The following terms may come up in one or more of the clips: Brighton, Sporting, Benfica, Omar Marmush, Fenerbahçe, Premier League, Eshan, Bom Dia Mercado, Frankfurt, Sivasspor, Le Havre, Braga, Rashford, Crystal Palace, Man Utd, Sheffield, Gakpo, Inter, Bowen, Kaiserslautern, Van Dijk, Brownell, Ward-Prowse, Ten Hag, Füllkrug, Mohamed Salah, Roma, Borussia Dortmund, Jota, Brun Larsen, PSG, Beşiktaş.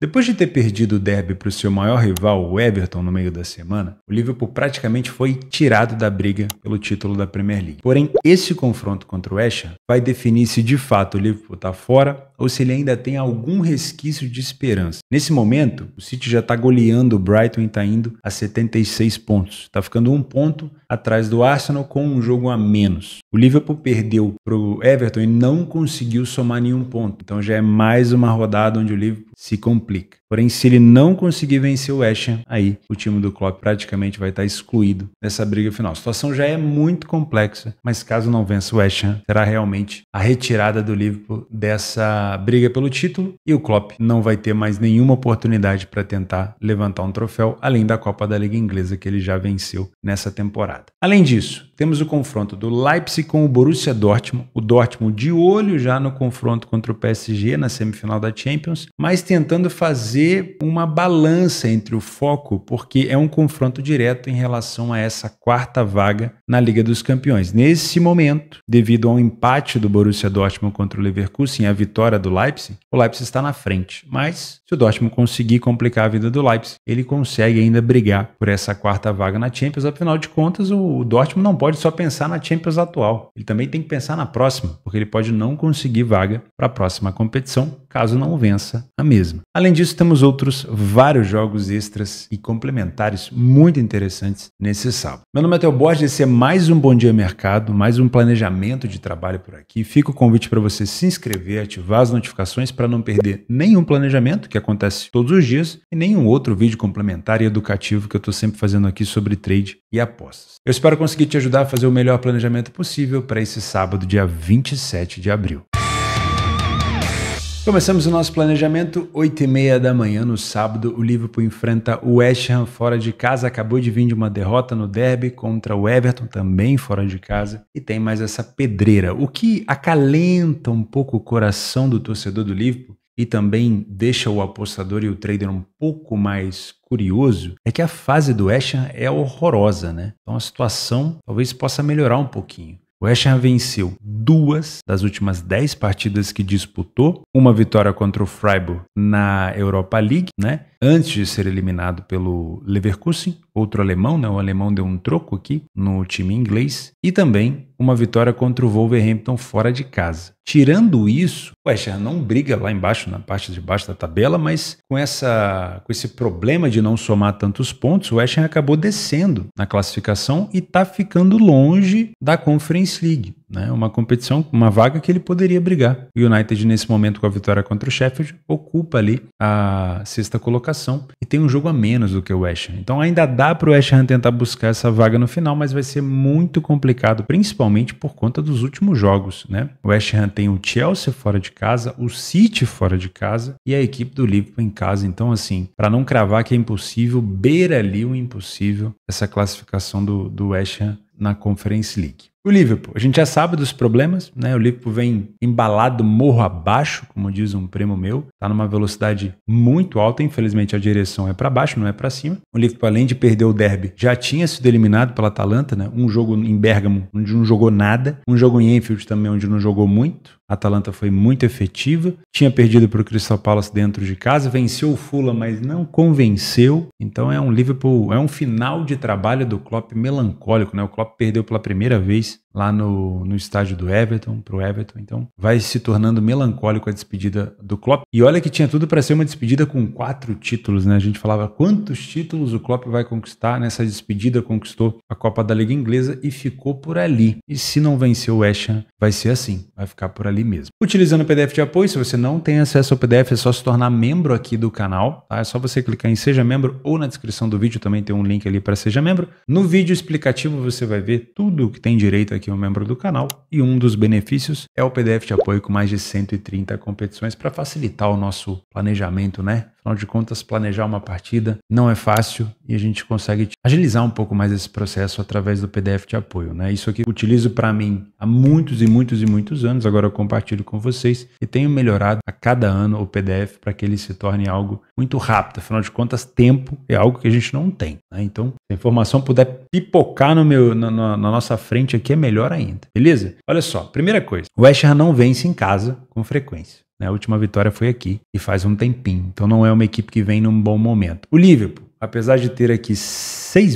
Depois de ter perdido o derby para o seu maior rival, o Everton, no meio da semana, o Liverpool praticamente foi tirado da briga pelo título da Premier League. Porém, esse confronto contra o Eshan vai definir se de fato o Liverpool está fora ou se ele ainda tem algum resquício de esperança. Nesse momento, o City já está goleando o Brighton e está indo a 76 pontos. Está ficando um ponto atrás do Arsenal com um jogo a menos. O Liverpool perdeu para o Everton e não conseguiu somar nenhum ponto. Então já é mais uma rodada onde o Liverpool se complica. Porém, se ele não conseguir vencer o West Ham, aí o time do Klopp praticamente vai estar excluído dessa briga final. A situação já é muito complexa, mas caso não vença o West Ham, será realmente a retirada do Liverpool dessa briga pelo título e o Klopp não vai ter mais nenhuma oportunidade para tentar levantar um troféu, além da Copa da Liga Inglesa que ele já venceu nessa temporada. Além disso, temos o confronto do Leipzig com o Borussia Dortmund. O Dortmund de olho já no confronto contra o PSG na semifinal da Champions, mas tentando fazer uma balança entre o foco, porque é um confronto direto em relação a essa quarta vaga na Liga dos Campeões. Nesse momento, devido ao empate do Borussia Dortmund contra o Leverkusen e a vitória do Leipzig, o Leipzig está na frente. Mas se o Dortmund conseguir complicar a vida do Leipzig, ele consegue ainda brigar por essa quarta vaga na Champions. Afinal de contas, o Dortmund não pode só pensar na Champions atual, ele também tem que pensar na próxima, porque ele pode não conseguir vaga para a próxima competição, caso não vença a mesma. Além disso, temos outros vários jogos extras e complementares muito interessantes nesse sábado. Meu nome é Theo Borges, esse é mais um Bom Dia Mercado, mais um planejamento de trabalho por aqui. Fica o convite para você se inscrever, ativar as notificações para não perder nenhum planejamento, que acontece todos os dias, e nenhum outro vídeo complementar e educativo que eu estou sempre fazendo aqui sobre trade e apostas. Eu espero conseguir te ajudar a fazer o melhor planejamento possível para esse sábado, dia 27 de abril. Começamos o nosso planejamento, 8h30 da manhã no sábado, o Liverpool enfrenta o West Ham fora de casa, acabou de vir de uma derrota no derby contra o Everton, também fora de casa, e tem mais essa pedreira, o que acalenta um pouco o coração do torcedor do Liverpool e também deixa o apostador e o trader um pouco mais curioso, é que a fase do West Ham é horrorosa, né? Então a situação talvez possa melhorar um pouquinho. O West Ham venceu 2 das últimas 10 partidas que disputou, uma vitória contra o Freiburg na Europa League, né? Antes de ser eliminado pelo Leverkusen, outro alemão, né? O alemão deu um troco aqui no time inglês, e também uma vitória contra o Wolverhampton fora de casa. Tirando isso, o West Ham não briga lá embaixo, na parte de baixo da tabela, mas com esse problema de não somar tantos pontos, o West Ham acabou descendo na classificação e está ficando longe da Conference League, né? Uma competição, uma vaga que ele poderia brigar. O United, nesse momento, com a vitória contra o Sheffield, ocupa ali a 6ª colocação e tem um jogo a menos do que o West Ham. Então ainda dá para o West Ham tentar buscar essa vaga no final, mas vai ser muito complicado, principalmente por conta dos últimos jogos, né? O West Ham tem o Chelsea fora de casa, o City fora de casa e a equipe do Liverpool em casa. Então, assim, para não cravar que é impossível, beira ali o impossível essa classificação do West Ham na Conference League. O Liverpool, a gente já sabe dos problemas, né? O Liverpool vem embalado morro abaixo, como diz um primo meu, tá numa velocidade muito alta, infelizmente a direção é para baixo, não é para cima. O Liverpool, além de perder o derby, já tinha sido eliminado pela Atalanta, né? Um jogo em Bérgamo, onde não jogou nada, um jogo em Anfield também, onde não jogou muito. A Atalanta foi muito efetiva, tinha perdido para o Crystal Palace dentro de casa, venceu o Fulham, mas não convenceu. Então é um Liverpool, é um final de trabalho do Klopp melancólico, né? O Klopp perdeu pela primeira vez lá no estádio do Everton, pro Everton. Então vai se tornando melancólico a despedida do Klopp. E olha que tinha tudo para ser uma despedida com 4 títulos, né? A gente falava quantos títulos o Klopp vai conquistar nessa despedida. Conquistou a Copa da Liga Inglesa e ficou por ali. E se não vencer o West Ham, vai ser assim, vai ficar por ali mesmo. Utilizando o PDF de apoio, se você não tem acesso ao PDF, é só se tornar membro aqui do canal, tá? É só você clicar em Seja Membro ou na descrição do vídeo também tem um link ali para Seja Membro. No vídeo explicativo você vai ver tudo o que tem direito aqui um membro do canal, e um dos benefícios é o PDF de apoio com mais de 130 competições para facilitar o nosso planejamento, né? Afinal de contas, planejar uma partida não é fácil e a gente consegue agilizar um pouco mais esse processo através do PDF de apoio, né? Isso aqui eu utilizo para mim há muitos anos, agora eu compartilho com vocês e tenho melhorado a cada ano o PDF para que ele se torne algo muito rápido. Afinal de contas, tempo é algo que a gente não tem, né? Então, se a informação puder pipocar na nossa frente aqui, é melhor ainda, beleza? Olha só, primeira coisa, o West Ham não vence em casa com frequência. A última vitória foi aqui e faz um tempinho. Então não é uma equipe que vem num bom momento. O Liverpool, apesar de ter aqui 5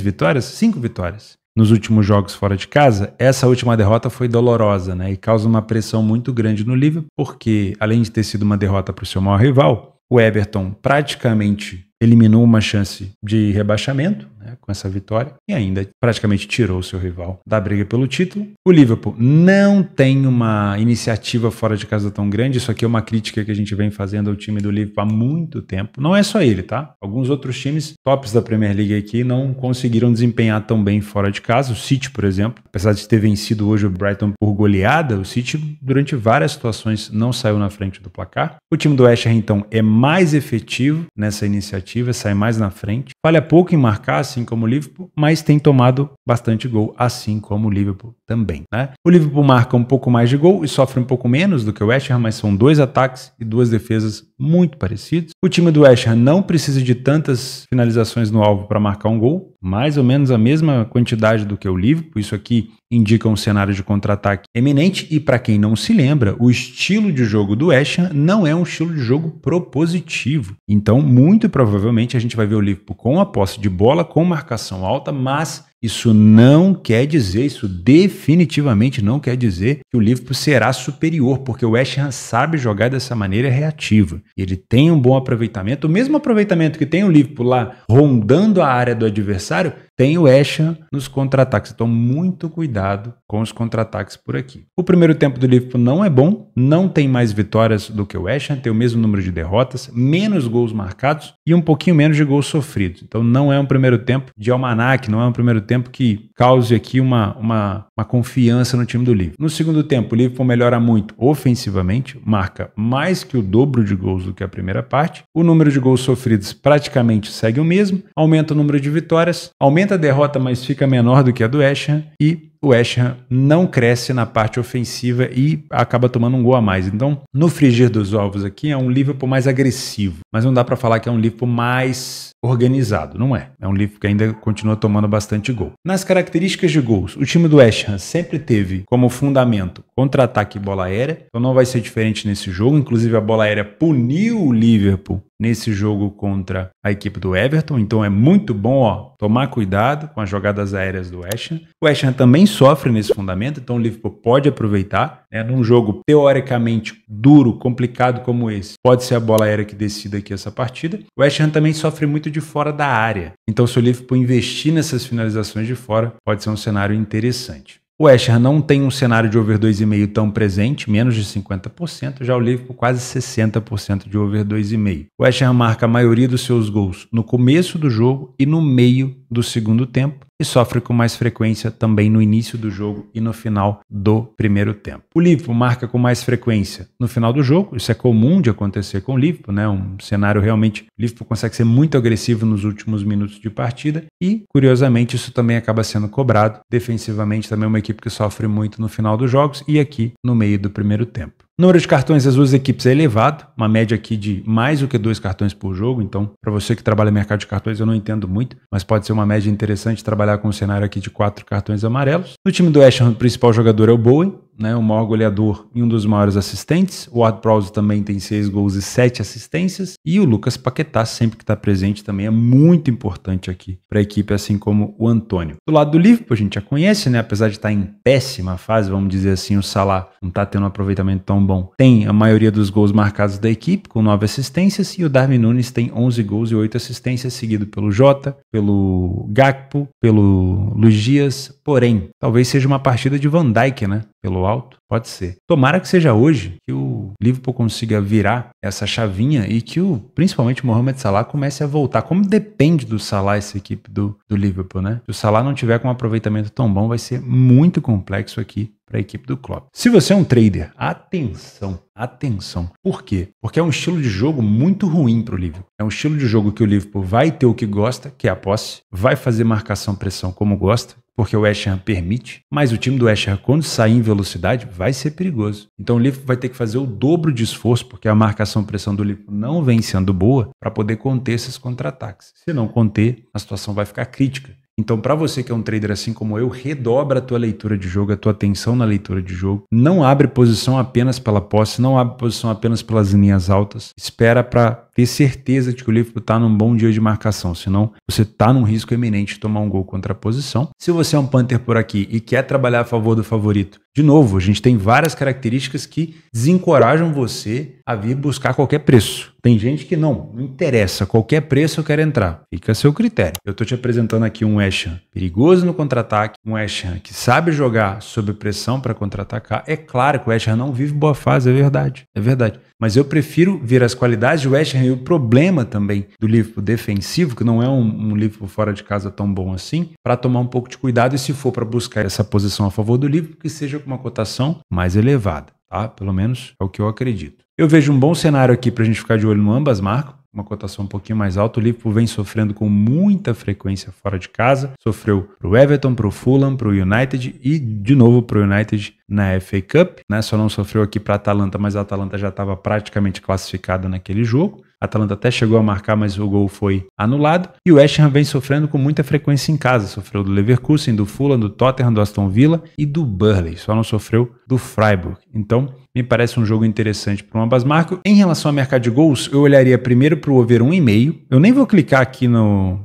vitórias nos últimos jogos fora de casa, essa última derrota foi dolorosa, né? E causa uma pressão muito grande no Liverpool, porque além de ter sido uma derrota para o seu maior rival, o Everton praticamente eliminou uma chance de rebaixamento, né, com essa vitória, e ainda praticamente tirou o seu rival da briga pelo título. O Liverpool não tem uma iniciativa fora de casa tão grande. Isso aqui é uma crítica que a gente vem fazendo ao time do Liverpool há muito tempo. Não é só ele, tá? Alguns outros times tops da Premier League aqui não conseguiram desempenhar tão bem fora de casa. O City, por exemplo, apesar de ter vencido hoje o Brighton por goleada, o City durante várias situações não saiu na frente do placar. O time do Eshan, então, é mais efetivo nessa iniciativa, sai mais na frente, falha pouco em marcar, assim como o Liverpool, mas tem tomado bastante gol, assim como o Liverpool também, né? O Liverpool marca um pouco mais de gol e sofre um pouco menos do que o West Ham, mas são 2 ataques e 2 defesas muito parecidos. O time do West Ham não precisa de tantas finalizações no alvo para marcar um gol, mais ou menos a mesma quantidade do que o Liverpool. Isso aqui indica um cenário de contra-ataque eminente e, para quem não se lembra, o estilo de jogo do West Ham não é um estilo de jogo propositivo. Então, muito provavelmente, a gente vai ver o Liverpool com a posse de bola, com marcação alta, mas isso não quer dizer, isso definitivamente não quer dizer que o Liverpool será superior, porque o West Ham sabe jogar dessa maneira reativa. Ele tem um bom aproveitamento, o mesmo aproveitamento que tem o Liverpool lá rondando a área do adversário, tem o West Ham nos contra-ataques. Então muito cuidado com os contra-ataques por aqui. O primeiro tempo do Liverpool não é bom, não tem mais vitórias do que o West Ham, tem o mesmo número de derrotas, menos gols marcados e um pouquinho menos de gols sofridos. Então não é um primeiro tempo de almanaque, não é um primeiro tempo que cause aqui uma confiança no time do Liverpool. No segundo tempo, o Liverpool melhora muito ofensivamente, marca mais que o dobro de gols do que a primeira parte. O número de gols sofridos praticamente segue o mesmo, aumenta o número de vitórias, aumenta a derrota, mas fica menor do que a do West Ham, e o West Ham não cresce na parte ofensiva e acaba tomando um gol a mais. Então, no frigir dos ovos aqui, é um Liverpool mais agressivo, mas não dá para falar que é um Liverpool mais organizado, não é. É um Liverpool que ainda continua tomando bastante gol. Nas características de gols, o time do West Ham sempre teve como fundamento contra-ataque e bola aérea, então não vai ser diferente nesse jogo. Inclusive, a bola aérea puniu o Liverpool nesse jogo contra a equipe do Everton, então é muito bom, ó, tomar cuidado com as jogadas aéreas do West Ham. O West Ham também sofre nesse fundamento, então o Liverpool pode aproveitar, né? Num jogo teoricamente duro, complicado como esse, pode ser a bola aérea que decida aqui essa partida. O West Ham também sofre muito de fora da área, então se o Liverpool investir nessas finalizações de fora, pode ser um cenário interessante. O West Ham não tem um cenário de over 2,5 tão presente, menos de 50%, já o Liverpool quase 60% de over 2,5. O West Ham marca a maioria dos seus gols no começo do jogo e no meio do segundo tempo, e sofre com mais frequência também no início do jogo e no final do primeiro tempo. O Liverpool marca com mais frequência no final do jogo, isso é comum de acontecer com o Liverpool, né? Um cenário realmente, o Liverpool consegue ser muito agressivo nos últimos minutos de partida e, curiosamente, isso também acaba sendo cobrado. Defensivamente também é uma equipe que sofre muito no final dos jogos e aqui no meio do primeiro tempo. O número de cartões das duas equipes é elevado, uma média aqui de mais do que 2 cartões por jogo, então para você que trabalha no mercado de cartões eu não entendo muito, mas pode ser uma média interessante trabalhar com um cenário aqui de 4 cartões amarelos. No time do West Ham, o principal jogador é o Bowen, né, o maior goleador e um dos maiores assistentes. O Ward-Prowse também tem 6 gols e 7 assistências. E o Lucas Paquetá, sempre que está presente, também é muito importante aqui para a equipe, assim como o Antônio. Do lado do Liverpool, a gente já conhece, né? Apesar de estar em péssima fase, vamos dizer assim, o Salah não está tendo um aproveitamento tão bom. Tem a maioria dos gols marcados da equipe, com 9 assistências. E o Darwin Nunes tem 11 gols e 8 assistências, seguido pelo Jota, pelo Gakpo, pelo Luiz Dias. Porém, talvez seja uma partida de Van Dijk, né? Pelo alto, pode ser. Tomara que seja hoje que o Liverpool consiga virar essa chavinha e que o, principalmente o Mohamed Salah comece a voltar. Como depende do Salah essa equipe do Liverpool, né? Se o Salah não tiver com um aproveitamento tão bom, vai ser muito complexo aqui para a equipe do Klopp. Se você é um trader, atenção, atenção. Por quê? Porque é um estilo de jogo muito ruim para o Liverpool. É um estilo de jogo que o Liverpool vai ter o que gosta, que é a posse, vai fazer marcação-pressão como gosta, porque o West Ham permite, mas o time do West Ham, quando sair em velocidade, vai ser perigoso. Então o Liverpool vai ter que fazer o dobro de esforço, porque a marcação-pressão do Liverpool não vem sendo boa, para poder conter esses contra-ataques. Se não conter, a situação vai ficar crítica. Então, para você que é um trader assim como eu, redobra a tua leitura de jogo, a tua atenção na leitura de jogo. Não abre posição apenas pela posse, não abre posição apenas pelas linhas altas. Espera para ter certeza de que o Liverpool está num bom dia de marcação, senão você está num risco iminente de tomar um gol contra a posição. Se você é um punter por aqui e quer trabalhar a favor do favorito, de novo, a gente tem várias características que desencorajam você a vir buscar qualquer preço. Tem gente que não interessa, qualquer preço eu quero entrar. Fica a seu critério. Eu estou te apresentando aqui um Eshan perigoso no contra-ataque, um Eshan que sabe jogar sob pressão para contra-atacar. É claro que o Eshan não vive boa fase, é verdade, é verdade. Mas eu prefiro ver as qualidades do West Ham e o problema também do Liverpool defensivo, que não é um Liverpool fora de casa tão bom assim, para tomar um pouco de cuidado e se for para buscar essa posição a favor do Liverpool, que seja com uma cotação mais elevada, tá? Pelo menos é o que eu acredito. Eu vejo um bom cenário aqui para a gente ficar de olho no ambas, Marco. Uma cotação um pouquinho mais alta, o Liverpool vem sofrendo com muita frequência fora de casa, sofreu pro Everton, pro Fulham, pro United e de novo pro United na FA Cup, né? Só não sofreu aqui pra Atalanta, mas a Atalanta já estava praticamente classificada naquele jogo. A Atalanta até chegou a marcar, mas o gol foi anulado. E o West Ham vem sofrendo com muita frequência em casa. Sofreu do Leverkusen, do Fulham, do Tottenham, do Aston Villa e do Burnley. Só não sofreu do Freiburg. Então, me parece um jogo interessante para o ambas marcas. Em relação ao mercado de gols, eu olharia primeiro para o over 1,5. Eu nem vou clicar aqui no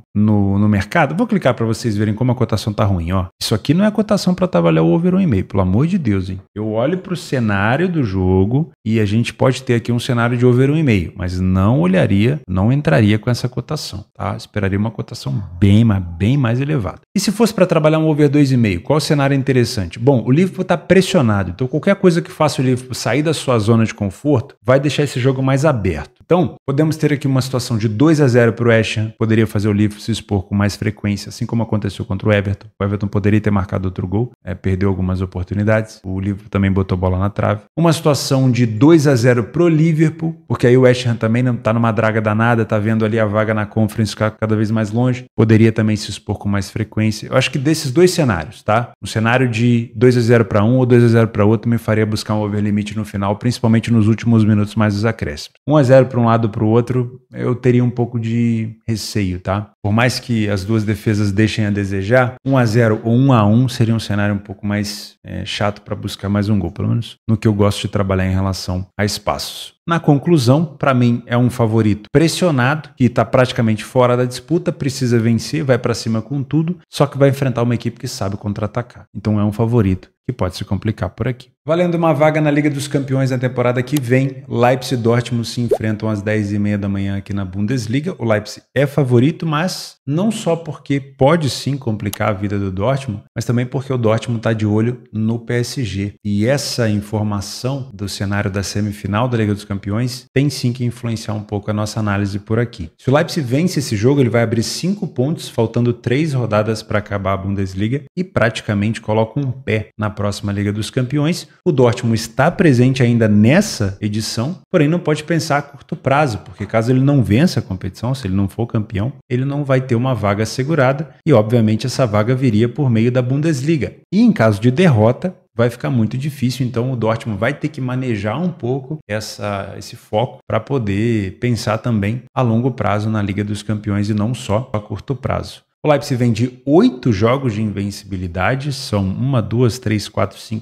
mercado. Vou clicar para vocês verem como a cotação tá ruim, ó. Isso aqui não é cotação para trabalhar o over 1,5, pelo amor de Deus, hein? Eu olho para o cenário do jogo e a gente pode ter aqui um cenário de over 1,5, mas não olharia, não entraria com essa cotação, tá? Esperaria uma cotação bem mais elevada. E se fosse para trabalhar um over 2,5, qual cenário é interessante? Bom, o Liverpool tá pressionado, então qualquer coisa que faça o Liverpool sair da sua zona de conforto vai deixar esse jogo mais aberto. Então, podemos ter aqui uma situação de 2-0 para o West Ham, poderia fazer o Liverpool se expor com mais frequência, assim como aconteceu contra o Everton. O Everton poderia ter marcado outro gol, perdeu algumas oportunidades. O Liverpool também botou bola na trave. Uma situação de 2-0 pro Liverpool, porque aí o West Ham também não tá numa draga danada, tá vendo ali a vaga na Conference cada vez mais longe. Poderia também se expor com mais frequência. Eu acho que desses dois cenários, tá? Um cenário de 2-0 para um ou 2-0 para outro me faria buscar um over limite no final, principalmente nos últimos minutos mais os acréscimos. 1-0 para um lado para o outro, eu teria um pouco de receio, tá? Por mais que as duas defesas deixem a desejar, 1-0 ou 1-1 seria um cenário um pouco mais chato para buscar mais um gol, pelo menos no que eu gosto de trabalhar em relação a espaços. Na conclusão, para mim é um favorito pressionado, que está praticamente fora da disputa, precisa vencer, vai para cima com tudo, só que vai enfrentar uma equipe que sabe contra-atacar. Então é um favorito que pode se complicar por aqui. Valendo uma vaga na Liga dos Campeões na temporada que vem, Leipzig e Dortmund se enfrentam às 10:30 da manhã aqui na Bundesliga. O Leipzig é favorito, mas não só porque pode sim complicar a vida do Dortmund, mas também porque o Dortmund está de olho no PSG. E essa informação do cenário da semifinal da Liga dos Campeões tem sim que influenciar um pouco a nossa análise por aqui. Se o Leipzig vence esse jogo, ele vai abrir 5 pontos, faltando 3 rodadas para acabar a Bundesliga e praticamente coloca um pé na próxima Liga dos Campeões. O Dortmund está presente ainda nessa edição, porém não pode pensar a curto prazo, porque caso ele não vença a competição, se ele não for campeão, ele não vai ter uma vaga assegurada e obviamente essa vaga viria por meio da Bundesliga. E em caso de derrota, vai ficar muito difícil, então o Dortmund vai ter que manejar um pouco esse foco para poder pensar também a longo prazo na Liga dos Campeões e não só a curto prazo. O Leipzig vem de 8 jogos de invencibilidade, são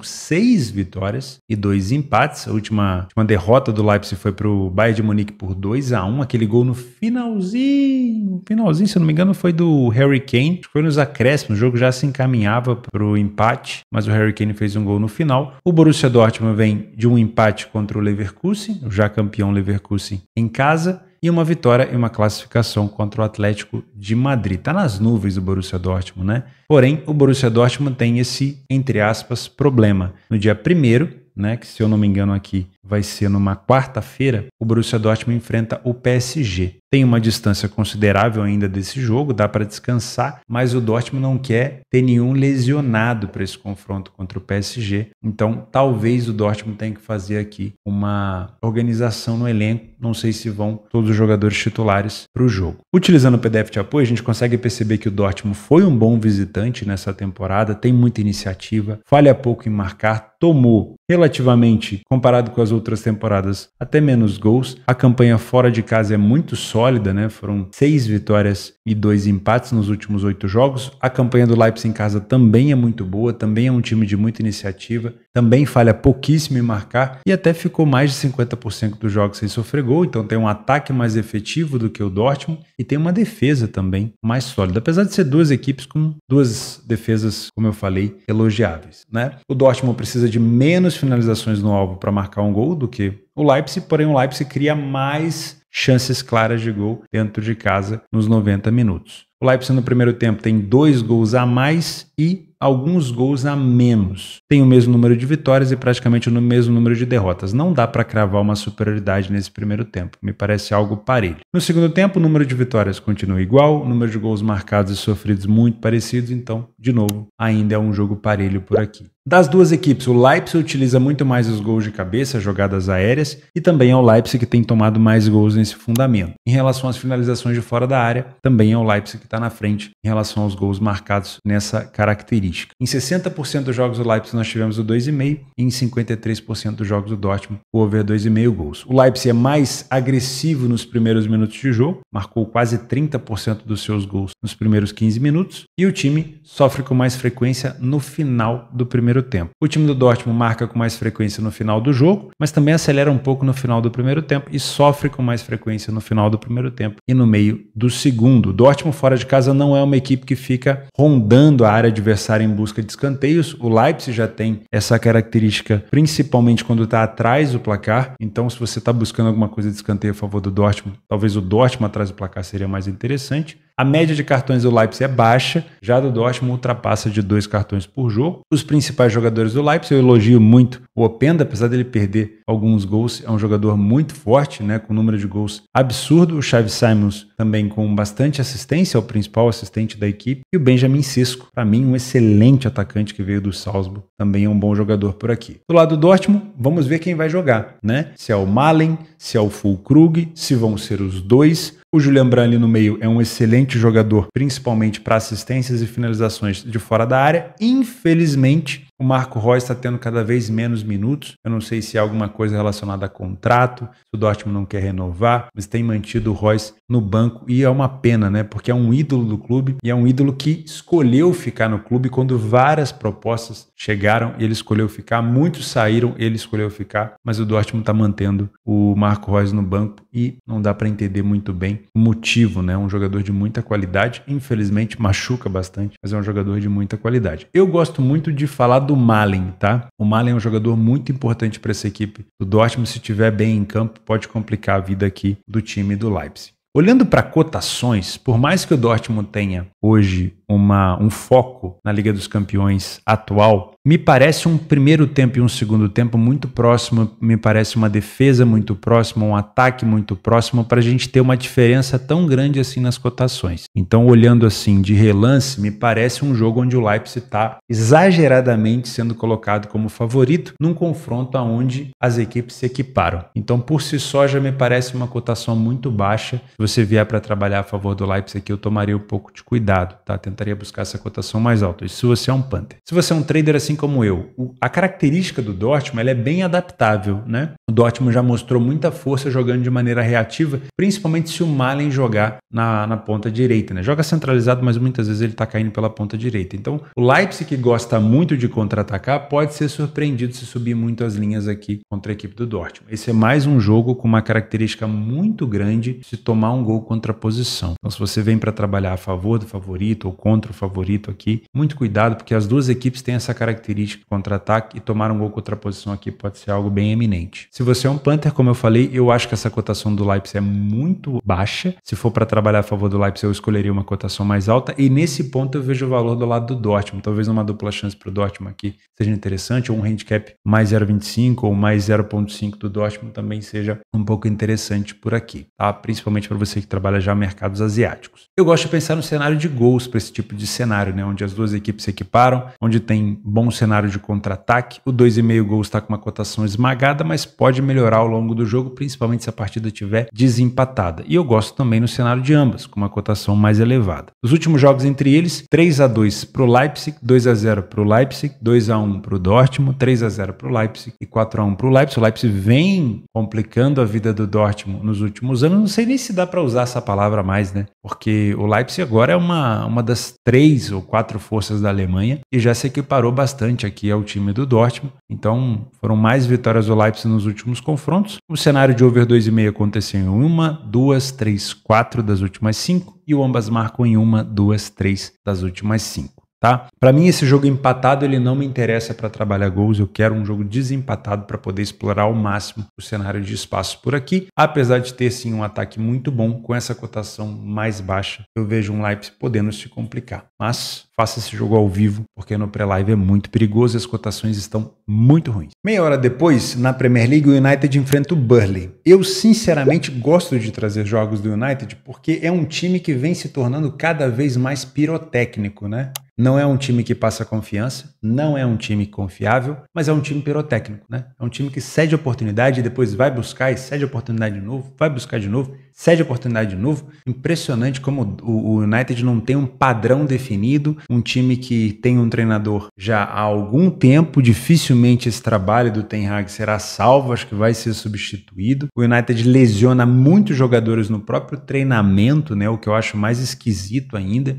6 vitórias e 2 empates. A última derrota do Leipzig foi para o Bayern de Munique por 2-1, aquele gol no finalzinho, se eu não me engano, foi do Harry Kane, foi nos acréscimos, o jogo já se encaminhava para o empate, mas o Harry Kane fez um gol no final. O Borussia Dortmund vem de um empate contra o Leverkusen, o já campeão Leverkusen em casa, e uma vitória e uma classificação contra o Atlético de Madrid. Tá nas nuvens o Borussia Dortmund, né? Porém, o Borussia Dortmund tem esse, entre aspas, problema. No dia 1º, né, que se eu não me engano aqui vai ser numa quarta-feira, o Borussia Dortmund enfrenta o PSG. Tem uma distância considerável ainda desse jogo, dá para descansar, mas o Dortmund não quer ter nenhum lesionado para esse confronto contra o PSG, então talvez o Dortmund tenha que fazer aqui uma organização no elenco, não sei se vão todos os jogadores titulares para o jogo. Utilizando o PDF de apoio, a gente consegue perceber que o Dortmund foi um bom visitante nessa temporada, tem muita iniciativa, falha pouco em marcar, tomou relativamente, comparado com as outras outras temporadas, até menos gols. A campanha fora de casa é muito sólida, né? Foram 6 vitórias e 2 empates nos últimos 8 jogos. A campanha do Leipzig em casa também é muito boa, também é um time de muita iniciativa, também falha pouquíssimo em marcar e até ficou mais de 50% dos jogos sem sofrer gol, então tem um ataque mais efetivo do que o Dortmund e tem uma defesa também mais sólida, apesar de ser duas equipes com duas defesas, como eu falei, elogiáveis, né? O Dortmund precisa de menos finalizações no alvo para marcar um gol do que o Leipzig, porém o Leipzig cria mais chances claras de gol dentro de casa nos 90 minutos. O Leipzig no primeiro tempo tem 2 gols a mais e alguns gols a menos. Tem o mesmo número de vitórias e praticamente o mesmo número de derrotas. Não dá para cravar uma superioridade nesse primeiro tempo. Me parece algo parelho. No segundo tempo, o número de vitórias continua igual, o número de gols marcados e sofridos muito parecidos. Então, de novo, ainda é um jogo parelho por aqui. Das duas equipes, o Leipzig utiliza muito mais os gols de cabeça, jogadas aéreas, e também é o Leipzig que tem tomado mais gols nesse fundamento. Em relação às finalizações de fora da área, também é o Leipzig que está na frente em relação aos gols marcados nessa característica. Em 60% dos jogos do Leipzig nós tivemos o 2,5 e em 53% dos jogos do Dortmund o over 2,5 gols. O Leipzig é mais agressivo nos primeiros minutos de jogo, marcou quase 30% dos seus gols nos primeiros 15 minutos e o time sofre com mais frequência no final do primeiro tempo. O time do Dortmund marca com mais frequência no final do jogo, mas também acelera um pouco no final do primeiro tempo e sofre com mais frequência no final do primeiro tempo e no meio do segundo. O Dortmund fora de casa não é uma equipe que fica rondando a área adversária em busca de escanteios. O Leipzig já tem essa característica, principalmente quando está atrás do placar. Então, se você está buscando alguma coisa de escanteio a favor do Dortmund, talvez o Dortmund atrás do placar seria mais interessante. A média de cartões do Leipzig é baixa, já do Dortmund ultrapassa de 2 cartões por jogo. Os principais jogadores do Leipzig, eu elogio muito o Openda, apesar dele perder alguns gols, é um jogador muito forte, né, com um número de gols absurdo. O Xavi Simons também com bastante assistência, é o principal assistente da equipe. E o Benjamin Sesko, para mim, um excelente atacante que veio do Salzburg, também é um bom jogador por aqui. Do lado do Dortmund, vamos ver quem vai jogar, né? Se é o Malen, se é o Füllkrug, se vão ser os dois. O Julian Brand ali no meio é um excelente jogador, principalmente para assistências e finalizações de fora da área. Infelizmente, o Marco Reus está tendo cada vez menos minutos. Eu não sei se é alguma coisa relacionada a contrato, se o Dortmund não quer renovar, mas tem mantido o Reus no banco e é uma pena, né? Porque é um ídolo do clube e é um ídolo que escolheu ficar no clube quando várias propostas chegaram. Ele escolheu ficar, muitos saíram, ele escolheu ficar, mas o Dortmund está mantendo o Marco Reus no banco e não dá para entender muito bem o motivo, né? Um jogador de muita qualidade, infelizmente machuca bastante, mas é um jogador de muita qualidade. Eu gosto muito de falar do Malen, tá? O Malen é um jogador muito importante para essa equipe do Dortmund. Se estiver bem em campo, pode complicar a vida aqui do time do Leipzig. Olhando para cotações, por mais que o Dortmund tenha hoje um foco na Liga dos Campeões atual, me parece um primeiro tempo e um segundo tempo muito próximo, me parece uma defesa muito próxima, um ataque muito próximo, para a gente ter uma diferença tão grande assim nas cotações. Então, olhando assim de relance, me parece um jogo onde o Leipzig está exageradamente sendo colocado como favorito num confronto onde as equipes se equiparam. Então, por si só, já me parece uma cotação muito baixa. Se você vier para trabalhar a favor do Leipzig aqui, eu tomaria um pouco de cuidado, tá? Tentaria buscar essa cotação mais alta. Isso se você é um punter. Se você é um trader assim como eu, a característica do Dortmund ela é bem adaptável, né? O Dortmund já mostrou muita força jogando de maneira reativa, principalmente se o Malen jogar na ponta direita, né? Joga centralizado, mas muitas vezes ele tá caindo pela ponta direita. Então, o Leipzig, que gosta muito de contra-atacar, pode ser surpreendido se subir muito as linhas aqui contra a equipe do Dortmund. Esse é mais um jogo com uma característica muito grande se tomar um gol contra a posição. Então, se você vem para trabalhar a favor do favorito ou contra o favorito aqui, muito cuidado, porque as duas equipes têm essa característica de contra-ataque e tomar um gol contra a posição aqui pode ser algo bem eminente. Se você é um punter, como eu falei, eu acho que essa cotação do Leipzig é muito baixa. Se for para trabalhar a favor do Leipzig, eu escolheria uma cotação mais alta e nesse ponto eu vejo o valor do lado do Dortmund. Talvez uma dupla chance para o Dortmund aqui seja interessante, ou um handicap mais 0,25 ou mais 0,5 do Dortmund também seja um pouco interessante por aqui, tá? Principalmente para você que trabalha já mercados asiáticos. Eu gosto de pensar no cenário de gols para esse tipo de cenário, né? Onde as duas equipes se equiparam, onde tem bom cenário de contra-ataque. O 2,5 gols está com uma cotação esmagada, mas pode melhorar ao longo do jogo, principalmente se a partida tiver desempatada. E eu gosto também no cenário de ambas, com uma cotação mais elevada. Os últimos jogos entre eles, 3-2 para o Leipzig, 2-0 para o Leipzig, 2-1 para o Dortmund, 3-0 para o Leipzig e 4-1 para o Leipzig. O Leipzig vem complicando a vida do Dortmund nos últimos anos. Não sei nem se dá para usar essa palavra mais, né? Porque o Leipzig agora é uma das 3 ou 4 forças da Alemanha e já se equiparou bastante aqui ao time do Dortmund. Então foram mais vitórias do Leipzig nos últimos confrontos. O cenário de over 2,5 aconteceu em 1, 2, 3, 4 das últimas 5 e o ambas marcam em 1, 2, 3 das últimas 5. Tá? Para mim esse jogo empatado ele não me interessa para trabalhar gols, eu quero um jogo desempatado para poder explorar ao máximo o cenário de espaço por aqui, apesar de ter sim um ataque muito bom, com essa cotação mais baixa eu vejo um Leipzig podendo se complicar, mas faça esse jogo ao vivo, porque no pré-live é muito perigoso e as cotações estão muito ruins. Meia hora depois, na Premier League, o United enfrenta o Burnley. Eu sinceramente gosto de trazer jogos do United porque é um time que vem se tornando cada vez mais pirotécnico, né? Não é um time que passa confiança, não é um time confiável, mas é um time pirotécnico, né? É um time que cede oportunidade e depois vai buscar e cede oportunidade de novo, vai buscar de novo, cede oportunidade de novo. Impressionante como o United não tem um padrão definido, um time que tem um treinador já há algum tempo, dificilmente esse trabalho do Ten Hag será salvo, acho que vai ser substituído. O United lesiona muitos jogadores no próprio treinamento, né? O que eu acho mais esquisito ainda,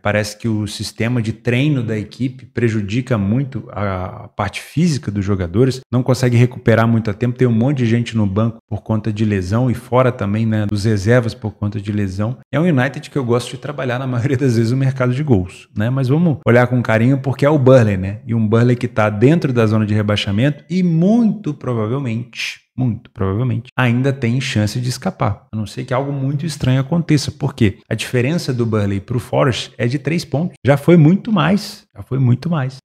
parece que o sistema de treino da equipe prejudica muito a parte física dos jogadores, não consegue recuperar muito a tempo, tem um monte de gente no banco por conta de lesão e fora também, né, dos reservas por conta de lesão. É um United que eu gosto de trabalhar na maioria das vezes no mercado de gols, né, mas vamos olhar com carinho porque é o Burnley, né, e um Burnley que está dentro da zona de rebaixamento e muito provavelmente, ainda tem chance de escapar, a não ser que algo muito estranho aconteça, porque a diferença do Burnley para o Forest é de 3 pontos, já foi muito mais,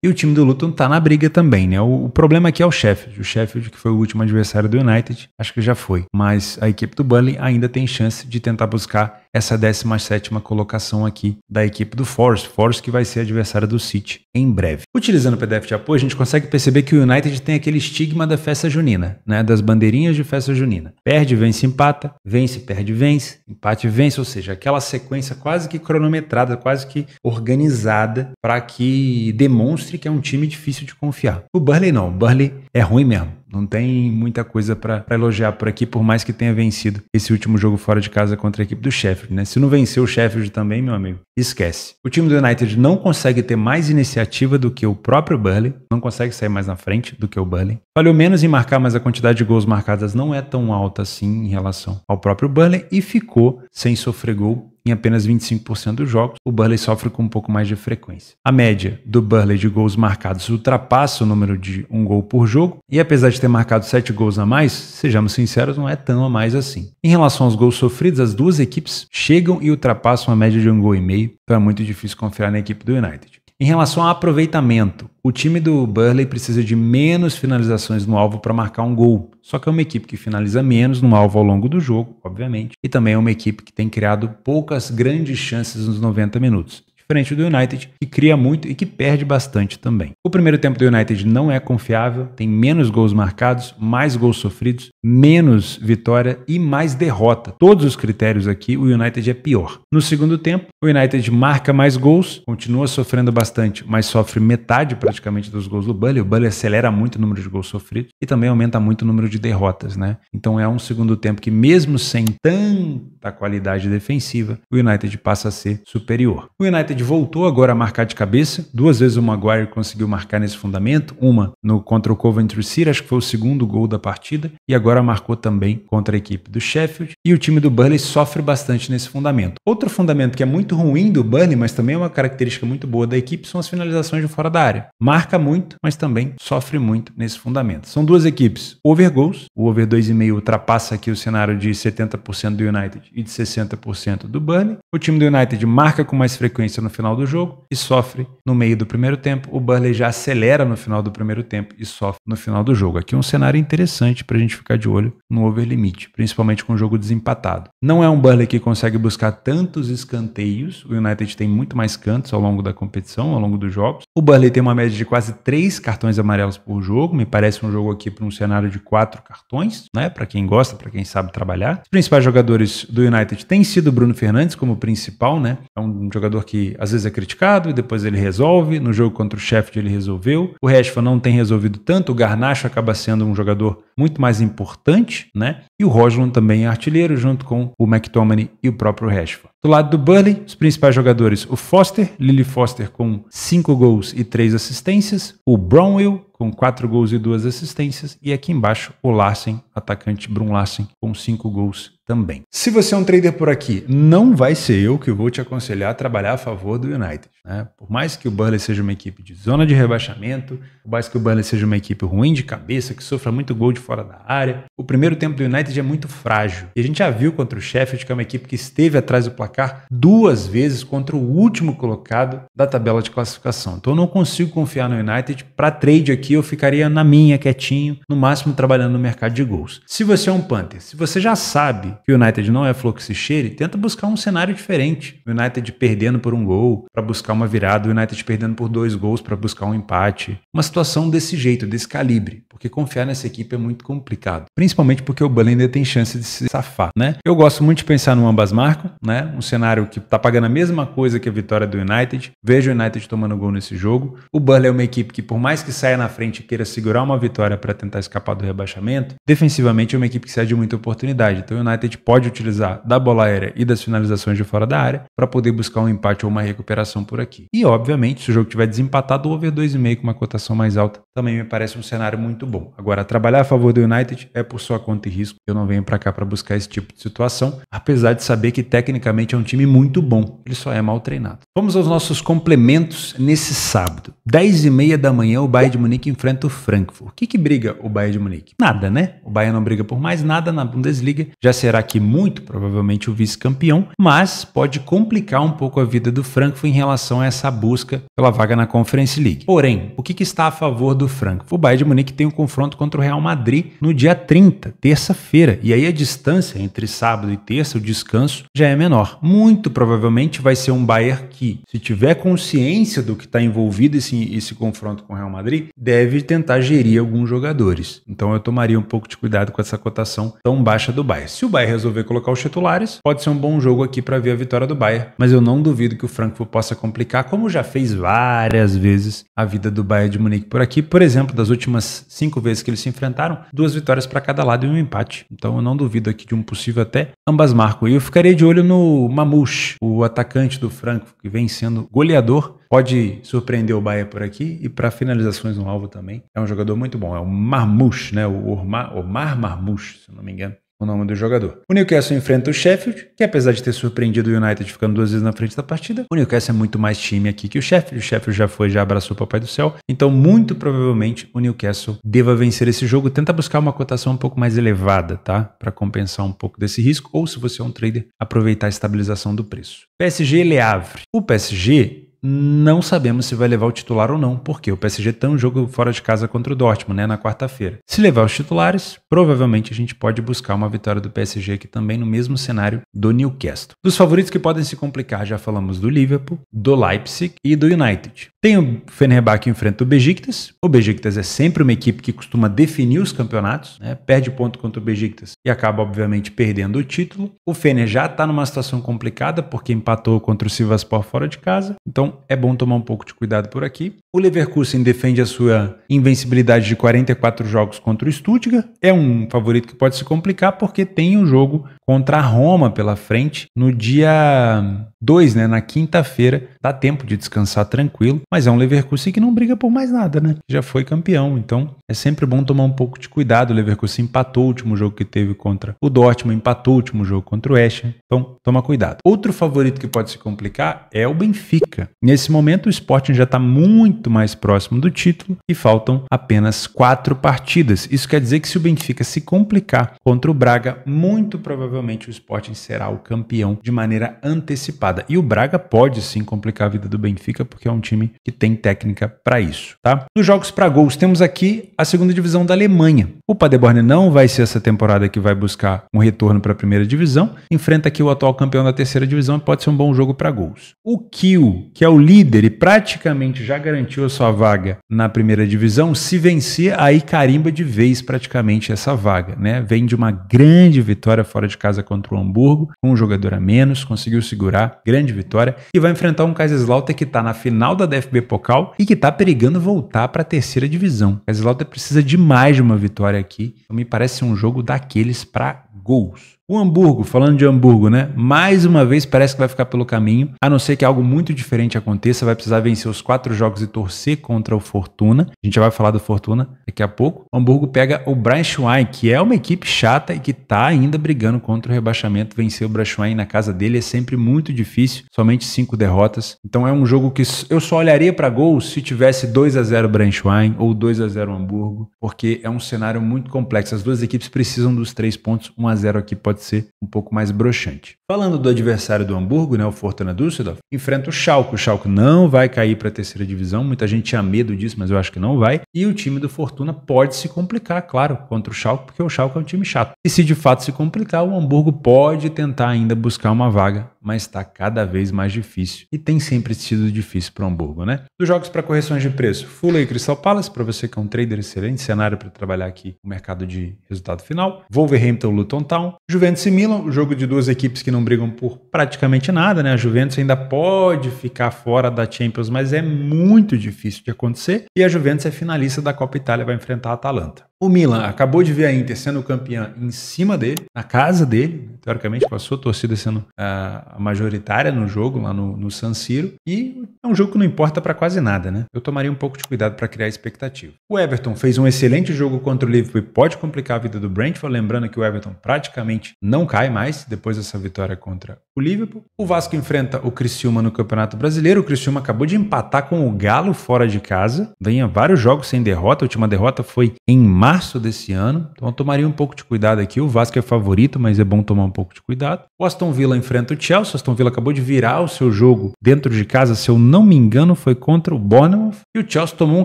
e o time do Luton tá na briga também, né, o problema aqui é o Sheffield que foi o último adversário do United, acho que já foi, mas a equipe do Burnley ainda tem chance de tentar buscar essa 17ª colocação aqui da equipe do Forest que vai ser adversário do City em breve. Utilizando o PDF de apoio, a gente consegue perceber que o United tem aquele estigma da festa junina, né, das bandeirinhas de festa junina. Perde, vence, empata, vence, perde, vence, empate, vence, ou seja, aquela sequência quase que cronometrada, quase que organizada para que demonstre que é um time difícil de confiar. O Burnley não, o Burnley é ruim mesmo. Não tem muita coisa para elogiar por aqui, por mais que tenha vencido esse último jogo fora de casa contra a equipe do Sheffield, né? Se não venceu o Sheffield também, meu amigo, esquece. O time do United não consegue ter mais iniciativa do que o próprio Burnley, não consegue sair mais na frente do que o Burnley. Falhou menos em marcar, mas a quantidade de gols marcadas não é tão alta assim em relação ao próprio Burnley e ficou sem sofrer gol em apenas 25% dos jogos. O Burnley sofre com um pouco mais de frequência. A média do Burnley de gols marcados ultrapassa o número de 1 gol por jogo, e apesar de ter marcado 7 gols a mais, sejamos sinceros, não é tão a mais assim. Em relação aos gols sofridos, as duas equipes chegam e ultrapassam a média de 1,5 gol, então é muito difícil confiar na equipe do United. Em relação ao aproveitamento, o time do Burnley precisa de menos finalizações no alvo para marcar 1 gol. Só que é uma equipe que finaliza menos no alvo ao longo do jogo, obviamente, e também é uma equipe que tem criado poucas grandes chances nos 90 minutos. Diferente do United, que cria muito e que perde bastante também. O primeiro tempo do United não é confiável, tem menos gols marcados, mais gols sofridos, menos vitória e mais derrota. Todos os critérios aqui, o United é pior. No segundo tempo, o United marca mais gols, continua sofrendo bastante, mas sofre metade praticamente dos gols do Burnley. O Burnley acelera muito o número de gols sofridos e também aumenta muito o número de derrotas, né? Então é um segundo tempo que mesmo sem tanta qualidade defensiva, o United passa a ser superior. O United voltou agora a marcar de cabeça, 2 vezes o Maguire conseguiu marcar nesse fundamento, uma no contra o Coventry City, acho que foi o segundo gol da partida, e agora marcou também contra a equipe do Sheffield, e o time do Burnley sofre bastante nesse fundamento. Outro fundamento que é muito ruim do Burnley, mas também é uma característica muito boa da equipe, são as finalizações de fora da área. Marca muito, mas também sofre muito nesse fundamento. São duas equipes over goals, o over 2,5 ultrapassa aqui o cenário de 70% do United e de 60% do Burnley. O time do United marca com mais frequência no final do jogo e sofre no meio do primeiro tempo. O Burnley já acelera no final do primeiro tempo e sofre no final do jogo. Aqui é um cenário interessante para a gente ficar de olho no overlimite, principalmente com o jogo desempatado. Não é um Burnley que consegue buscar tantos escanteios. O United tem muito mais cantos ao longo da competição, ao longo dos jogos. O Burnley tem uma média de quase 3 cartões amarelos por jogo. Me parece um jogo aqui para um cenário de 4 cartões, né? Para quem gosta, para quem sabe trabalhar. Os principais jogadores do United têm sido o Bruno Fernandes como principal, né? É um jogador que às vezes é criticado e depois ele resolve. No jogo contra o Sheffield ele resolveu. O Rashford não tem resolvido tanto. O Garnacho acaba sendo um jogador muito mais importante, né? E o Højlund também é artilheiro, junto com o McTominay e o próprio Rashford. Do lado do Burnley, os principais jogadores, o Foster, Lily Foster com 5 gols e 3 assistências, o Brownell com 4 gols e 2 assistências e aqui embaixo o Larsen, atacante Brun Larsen, com 5 gols também. Se você é um trader por aqui, não vai ser eu que vou te aconselhar a trabalhar a favor do United, né? Por mais que o Burnley seja uma equipe de zona de rebaixamento, por mais que o Burnley seja uma equipe ruim de cabeça, que sofra muito gol de fora da área, o primeiro tempo do United é muito frágil. E a gente já viu contra o Sheffield, que é uma equipe que esteve atrás do placar 2 vezes contra o último colocado da tabela de classificação. Então eu não consigo confiar no United. Para trade aqui eu ficaria na minha, quietinho, no máximo trabalhando no mercado de gols. Se você é um Panther, se você já sabe que o United não é flor que se cheire, tenta buscar um cenário diferente. O United perdendo por 1 gol para buscar uma virada, o United perdendo por 2 gols para buscar um empate. Uma situação desse jeito, desse calibre, porque confiar nessa equipe é muito complicado. Principalmente porque o Burnley ainda tem chance de se safar, né? Eu gosto muito de pensar no ambas marcam, né? Um cenário que tá pagando a mesma coisa que a vitória do United. Vejo o United tomando gol nesse jogo. O Burnley é uma equipe que, por mais que saia na frente e queira segurar uma vitória para tentar escapar do rebaixamento, defensivamente é uma equipe que cede muita oportunidade. Então o United pode utilizar da bola aérea e das finalizações de fora da área para poder buscar um empate ou uma recuperação por aqui. E obviamente, se o jogo tiver desempatado, o over 2,5 com uma cotação mais alta também me parece um cenário muito bom. Agora, trabalhar a favor do United é por sua conta e risco. Eu não venho para cá para buscar esse tipo de situação, apesar de saber que tecnicamente é um time muito bom, ele só é mal treinado. Vamos aos nossos complementos nesse sábado. 10h30 da manhã, o Bayern de Munique enfrenta o Frankfurt. O que briga o Bayern de Munique? Nada, né? O Bayern não briga por mais nada na Bundesliga. Já será aqui muito provavelmente o vice-campeão, mas pode complicar um pouco a vida do Frankfurt em relação a essa busca pela vaga na Conference League. Porém, o que está a favor do Frankfurt? O Bayern de Munique tem um confronto contra o Real Madrid no dia 30, terça-feira. E aí a distância entre sábado e terça, o descanso, já é menor. Muito provavelmente vai ser um Bayern que, se tiver consciência do que está envolvido esse confronto com o Real Madrid, deve tentar gerir alguns jogadores. Então eu tomaria um pouco de cuidado com essa cotação tão baixa do Bayern. Se o Bayern resolver colocar os titulares, pode ser um bom jogo aqui para ver a vitória do Bayern, mas eu não duvido que o Frankfurt possa complicar, como já fez várias vezes a vida do Bayern de Munique por aqui. Por exemplo, das últimas 5 vezes que eles se enfrentaram, 2 vitórias para cada lado e um empate. Então eu não duvido aqui de um possível até ambas marcam. E eu ficaria de olho no Marmush, o atacante do Frankfurt, que vem sendo goleador. Pode surpreender o Bayern por aqui e para finalizações no alvo também. É um jogador muito bom, é o Marmush, né? O Omar Marmush, se não me engano, o nome do jogador. O Newcastle enfrenta o Sheffield, que apesar de ter surpreendido o United ficando 2 vezes na frente da partida, o Newcastle é muito mais time aqui que o Sheffield. O Sheffield já abraçou o Papai do Céu, então muito provavelmente o Newcastle deva vencer esse jogo. Tenta buscar uma cotação um pouco mais elevada, tá? Para compensar um pouco desse risco, ou se você é um trader, aproveitar a estabilização do preço. PSG Le Havre. O PSG não sabemos se vai levar o titular ou não, porque o PSG tem um jogo fora de casa contra o Dortmund, né, na quarta-feira. Se levar os titulares, provavelmente a gente pode buscar uma vitória do PSG aqui também no mesmo cenário do Newcastle. Dos favoritos que podem se complicar, já falamos do Liverpool, do Leipzig e do United. Tem o Fenerbahçe enfrenta o Beşiktaş. O Beşiktaş é sempre uma equipe que costuma definir os campeonatos, né? Perde ponto contra o Beşiktaş e acaba, obviamente, perdendo o título. O Fener já está numa situação complicada porque empatou contra o Sivasspor fora de casa, então é bom tomar um pouco de cuidado por aqui. O Leverkusen defende a sua invencibilidade de 44 jogos contra o Stuttgart. É um favorito que pode se complicar porque tem um jogo contra a Roma pela frente no dia 2, né? Na quinta-feira. Dá tempo de descansar tranquilo, mas é um Leverkusen que não briga por mais nada, né? Já foi campeão, então é sempre bom tomar um pouco de cuidado. O Leverkusen empatou o último jogo que teve contra o Dortmund, empatou o último jogo contra o Eshan, então toma cuidado. Outro favorito que pode se complicar é o Benfica. Nesse momento o Sporting já está muito mais próximo do título e faltam apenas 4 partidas. Isso quer dizer que se o Benfica se complicar contra o Braga, muito provavelmente provavelmente o Sporting será o campeão de maneira antecipada. E o Braga pode sim complicar a vida do Benfica, porque é um time que tem técnica para isso, tá? Nos jogos para gols, temos aqui a segunda divisão da Alemanha. O Paderborn não vai ser essa temporada que vai buscar um retorno para a primeira divisão. Enfrenta aqui o atual campeão da terceira divisão e pode ser um bom jogo para gols. O Kiel, que é o líder e praticamente já garantiu a sua vaga na primeira divisão, se vencer, aí carimba de vez praticamente essa vaga, né? Vem de uma grande vitória fora de casa contra o Hamburgo, com um jogador a menos, conseguiu segurar, grande vitória, e vai enfrentar um Kaiserslautern que está na final da DFB Pokal e que está perigando voltar para a terceira divisão. O Kaiserslautern precisa de mais de uma vitória aqui, então me parece um jogo daqueles para gols. O Hamburgo, falando de Hamburgo, né? Mais uma vez parece que vai ficar pelo caminho, a não ser que algo muito diferente aconteça, vai precisar vencer os 4 jogos e torcer contra o Fortuna. A gente já vai falar do Fortuna daqui a pouco. O Hamburgo pega o Braunschweig, que é uma equipe chata e que tá ainda brigando contra o rebaixamento. Vencer o Braunschweig na casa dele é sempre muito difícil, somente 5 derrotas. Então é um jogo que eu só olharia para gols se tivesse 2 a 0 Braunschweig ou 2 a 0 Hamburgo, porque é um cenário muito complexo. As duas equipes precisam dos 3 pontos, 1 a 0 aqui pode ser um pouco mais broxante. Falando do adversário do Hamburgo, né, o Fortuna Düsseldorf, enfrenta o Schalke. O Schalke não vai cair para a terceira divisão, muita gente tinha medo disso, mas eu acho que não vai. E o time do Fortuna pode se complicar, claro, contra o Schalke, porque o Schalke é um time chato. E se de fato se complicar, o Hamburgo pode tentar ainda buscar uma vaga, mas está cada vez mais difícil e tem sempre sido difícil para o Hamburgo, né? Dos jogos para correções de preço, Fulham e Crystal Palace, para você que é um trader, excelente cenário para trabalhar aqui no mercado de resultado final. Wolverhampton, Luton Town, Juventus e Milan, o jogo de duas equipes que não brigam por praticamente nada, né? A Juventus ainda pode ficar fora da Champions, mas é muito difícil de acontecer, e a Juventus é finalista da Copa Itália, vai enfrentar a Atalanta. O Milan acabou de ver a Inter sendo campeã em cima dele, na casa dele, teoricamente com a sua torcida sendo a majoritária no jogo, lá no San Siro, e é um jogo que não importa para quase nada, né? Eu tomaria um pouco de cuidado para criar expectativa. O Everton fez um excelente jogo contra o Liverpool e pode complicar a vida do Brentford, lembrando que o Everton praticamente não cai mais depois dessa vitória contra o Liverpool. O Vasco enfrenta o Criciúma no Campeonato Brasileiro. O Criciúma acabou de empatar com o Galo fora de casa, ganha vários jogos sem derrota, a última derrota foi em março desse ano, então eu tomaria um pouco de cuidado aqui. O Vasco é favorito, mas é bom tomar um pouco de cuidado. O Aston Villa enfrenta o Chelsea. O Aston Villa acabou de virar o seu jogo dentro de casa, se eu não me engano, foi contra o Bournemouth. E o Chelsea tomou um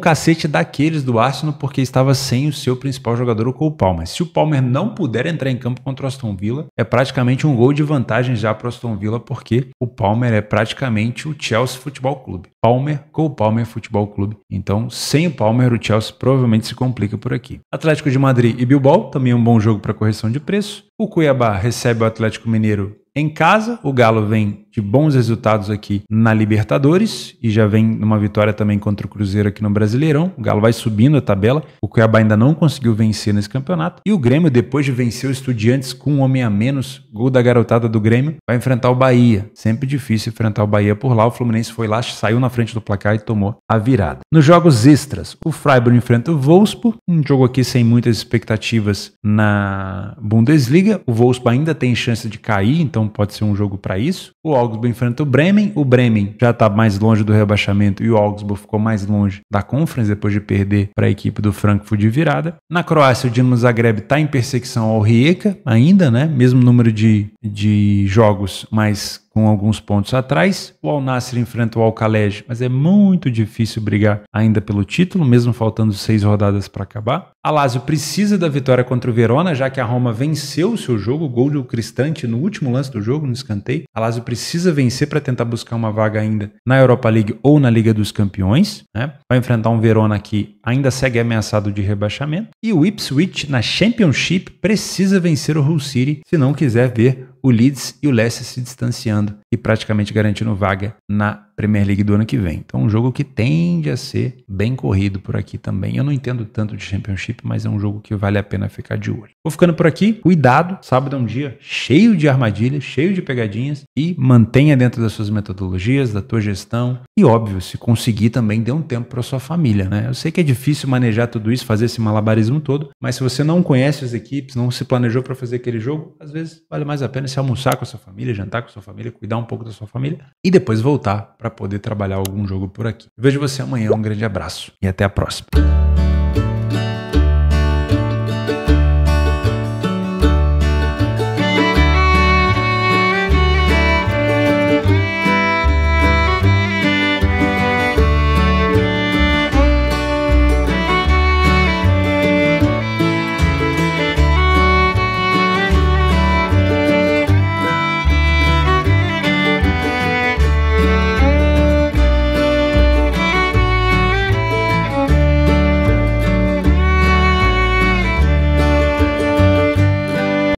cacete daqueles do Arsenal porque estava sem o seu principal jogador, o Cole Palmer. Se o Palmer não puder entrar em campo contra o Aston Villa, é praticamente um gol de vantagem já para o Aston Villa, porque o Palmer é praticamente o Chelsea Futebol Clube. Palmer, Cole Palmer Futebol Clube. Então, sem o Palmer, o Chelsea provavelmente se complica por aqui. Atlético de Madrid e Bilbao, também um bom jogo para correção de preço. O Cuiabá recebe o Atlético Mineiro em casa. O Galo vem de bons resultados aqui na Libertadores e já vem numa vitória também contra o Cruzeiro aqui no Brasileirão. O Galo vai subindo a tabela. O Cuiabá ainda não conseguiu vencer nesse campeonato. E o Grêmio, depois de vencer o Estudiantes com um homem a menos, gol da garotada do Grêmio, vai enfrentar o Bahia. Sempre difícil enfrentar o Bahia por lá. O Fluminense foi lá, saiu na frente do placar e tomou a virada. Nos jogos extras, o Freiburg enfrenta o Wolfsburg. Um jogo aqui sem muitas expectativas na Bundesliga. O Wolfsburg ainda tem chance de cair, então pode ser um jogo para isso. O Augsburg enfrenta o Bremen. O Bremen já está mais longe do rebaixamento e o Augsburg ficou mais longe da Conference depois de perder para a equipe do Frankfurt de virada. Na Croácia, o Dinamo Zagreb está em perseguição ao Rijeka ainda, né? Mesmo número de jogos, mas com alguns pontos atrás. O Al Nassr enfrenta o Al-Khalej, mas é muito difícil brigar ainda pelo título, mesmo faltando 6 rodadas para acabar. A Lazio precisa da vitória contra o Verona, já que a Roma venceu o seu jogo, gol do Cristante no último lance do jogo, no escanteio. A Lazio precisa vencer para tentar buscar uma vaga ainda na Europa League ou na Liga dos Campeões, né? Vai enfrentar um Verona que ainda segue ameaçado de rebaixamento. E o Ipswich, na Championship, precisa vencer o Hull City se não quiser ver o Leeds e o Leicester se distanciando e praticamente garantindo vaga na Premier League do ano que vem. Então, um jogo que tende a ser bem corrido por aqui também. Eu não entendo tanto de Championship, mas é um jogo que vale a pena ficar de olho. Vou ficando por aqui. Cuidado, sábado é um dia cheio de armadilhas, cheio de pegadinhas, e mantenha dentro das suas metodologias, da tua gestão e, óbvio, se conseguir também, dê um tempo para sua família, né? Eu sei que é difícil manejar tudo isso, fazer esse malabarismo todo, mas se você não conhece as equipes, não se planejou para fazer aquele jogo, às vezes vale mais a pena se almoçar com a sua família, jantar com a sua família, cuidar um pouco da sua família e depois voltar para poder trabalhar algum jogo por aqui. Eu vejo você amanhã, um grande abraço e até a próxima.